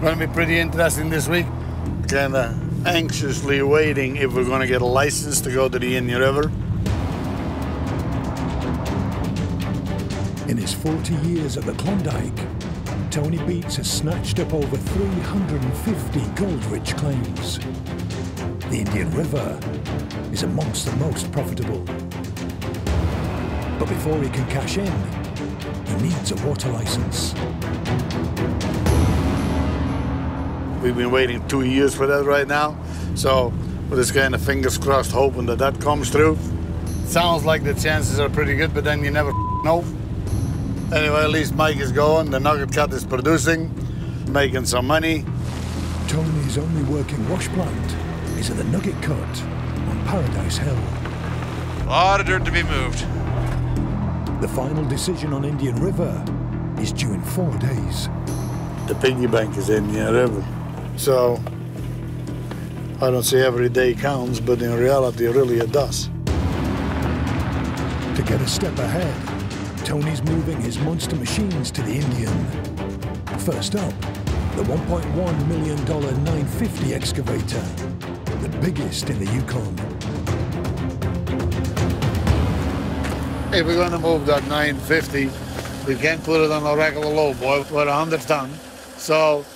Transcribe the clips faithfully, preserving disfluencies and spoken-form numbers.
Going to be pretty interesting this week. Kind of anxiously waiting if we're going to get a license to go to the Indian River. In his forty years at the Klondike, Tony Beets has snatched up over three hundred fifty goldrich claims. The Indian River is amongst the most profitable. But before he can cash in, he needs a water license. We've been waiting two years for that right now, so we're just kind of fingers crossed hoping that that comes through. Sounds like the chances are pretty good, but then you never know. Anyway, at least Mike is going, the Nugget Cut is producing, making some money. Tony's only working wash plant is at the Nugget Cut on Paradise Hill. A lot of dirt to be moved. The final decision on Indian River is due in four days. The piggy bank is Indian River, so I don't say every day counts, but in reality, really it does. To get a step ahead, Tony's moving his monster machines to the Indian. First up, the one point one million dollar nine fifty excavator, the biggest in the Yukon. If we're going to move that nine fifty, we can't put it on a regular load boy with one hundred ton. So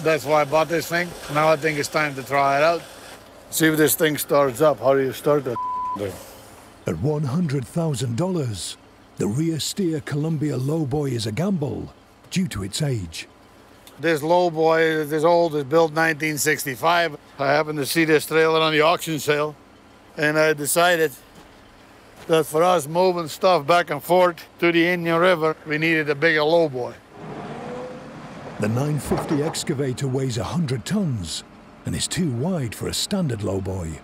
that's why I bought this thing. Now I think it's time to try it out. See if this thing starts up. How do you start that thing? At one hundred thousand dollars, the rear steer Columbia lowboy is a gamble due to its age. This lowboy is old, is built nineteen sixty-five. I happened to see this trailer on the auction sale, and I decided that for us moving stuff back and forth to the Indian River, we needed a bigger lowboy. The nine fifty excavator weighs one hundred tons and is too wide for a standard lowboy.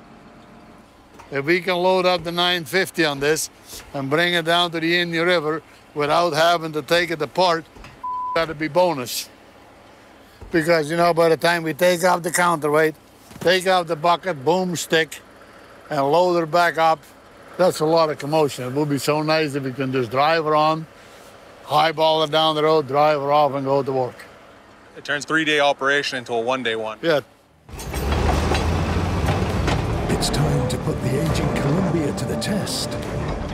If we can load up the nine fifty on this and bring it down to the Indian River without having to take it apart, that'd be bonus. Because, you know, by the time we take out the counterweight, take out the bucket, boom, stick, and load her back up, that's a lot of commotion. It would be so nice if we can just drive her on, highball her down the road, drive her off, and go to work. It turns three-day operation into a one-day one. Yeah. It's time to put the aging Columbia to the test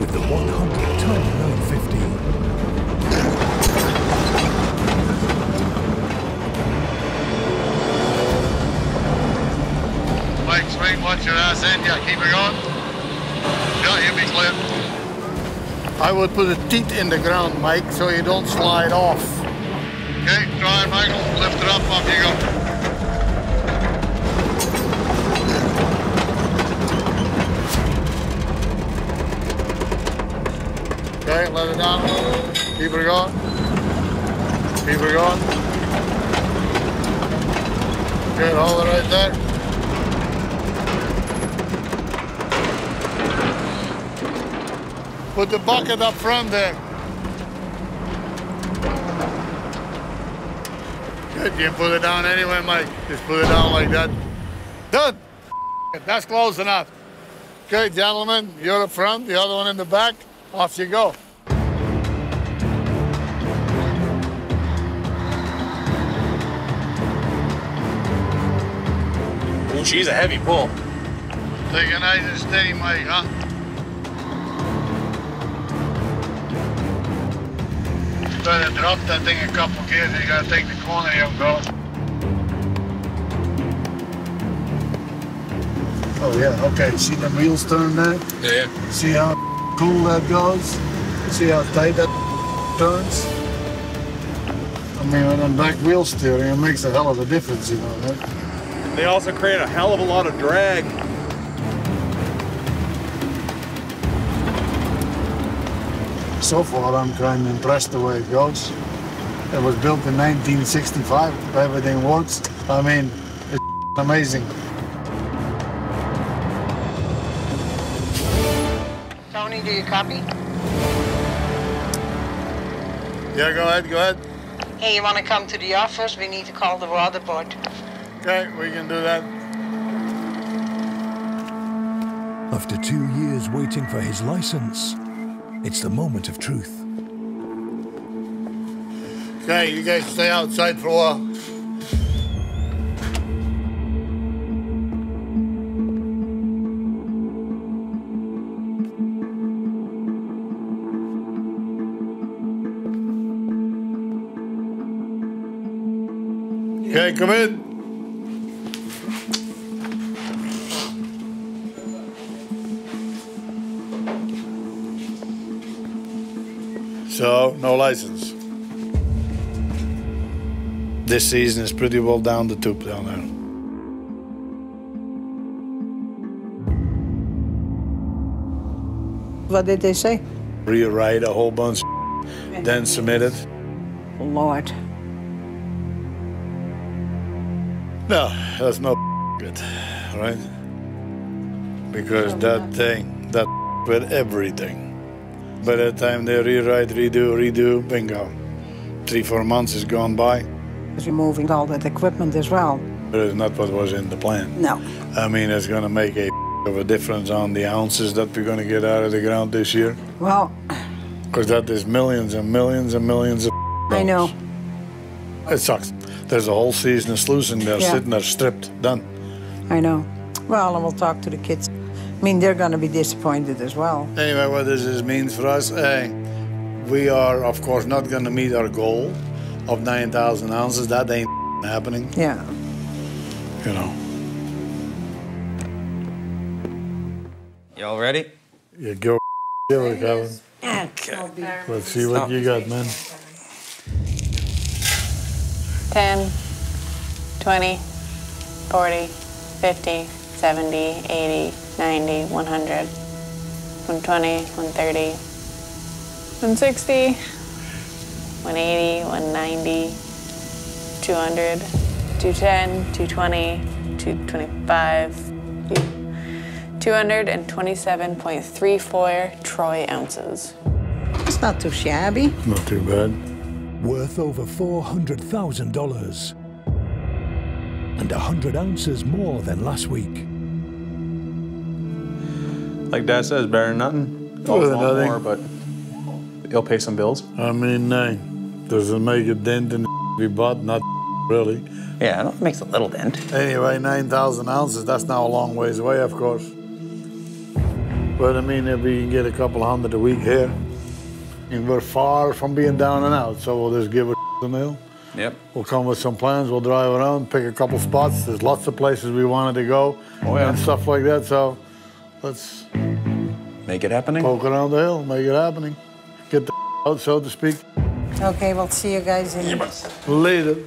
with the one hundred ton nine fifty. Mike, swing, watch your ass in. Yeah, keep it going. Yeah, you'll be clear. I would put a teat in the ground, Mike, so you don't slide off. Okay, try it, Michael. Lift it up, up you go. Okay, let it down. Keep her going. Keep her going. Okay, hold it right there. Put the bucket up front there. Good, you can put it down anyway, Mike. Just put it down like that. Done. That's close enough. Okay, gentlemen, you're up front, the other one in the back. Off you go. Ooh, she's a heavy pull. Take a nice and steady, Mike, huh? You better drop that thing a couple gears. You gotta take the corner here and go. Oh yeah, okay. See the wheels turn there? Yeah, yeah. See how cool that goes? See how tight that turns? I mean, with them back wheel steering, it makes a hell of a difference, you know, right? They also create a hell of a lot of drag. So far, I'm kind of impressed the way it goes. It was built in nineteen sixty-five. Everything works. I mean, it's amazing. Do you copy? Yeah, go ahead, go ahead. Hey, you want to come to the office? We need to call the water board. Okay, we can do that. After two years waiting for his license, it's the moment of truth. Okay, you guys stay outside for a while. Okay, come in. So, no license. This season is pretty well down the tube down there. What did they say? Rewrite a whole bunch, then submit it. Lord. No, that's no good, right? Because that thing, that with everything. By the time they rewrite, redo, redo, bingo. Three, four months has gone by. Removing all that equipment as well. But it's not what was in the plan. No. I mean, it's going to make a of a difference on the ounces that we're going to get out of the ground this year. Well. Because that is millions and millions and millions of I know. It sucks. There's a whole season of sluicing there, yeah. Sitting there stripped, done. I know. Well, and we'll talk to the kids. I mean, they're going to be disappointed as well. Anyway, what does this mean for us? Uh, we are, of course, not going to meet our goal of nine thousand ounces. That ain't happening. Yeah. You know. Y'all ready? Yeah, go give it, Kevin. Okay. Let's see what you got, man. ten, twenty, forty, fifty, seventy, eighty, ninety, one hundred, one twenty, one thirty, one sixty, one eighty, one ninety, two hundred, two ten, two twenty, two twenty-five, two hundred twenty-seven point three four troy ounces. It's not too shabby. Not too bad. Worth over four hundred thousand dollars. And one hundred ounces more than last week. Like Dad says, better than nothing. Well, a lot more, but he'll pay some bills. I mean, uh, does it make a dent in the we bought? Not really. Yeah, it makes a little dent. Anyway, nine thousand ounces, that's now a long ways away, of course. But I mean, if we can get a couple hundred a week here, and we're far from being down and out, so we'll just give it a meal. Yep. We'll come with some plans, we'll drive around, pick a couple spots. There's lots of places we wanted to go oh, yeah. and stuff like that, so let's... Make it happening? Poke around the hill, make it happening. Get the out, so to speak. Okay, we'll see you guys in... Later.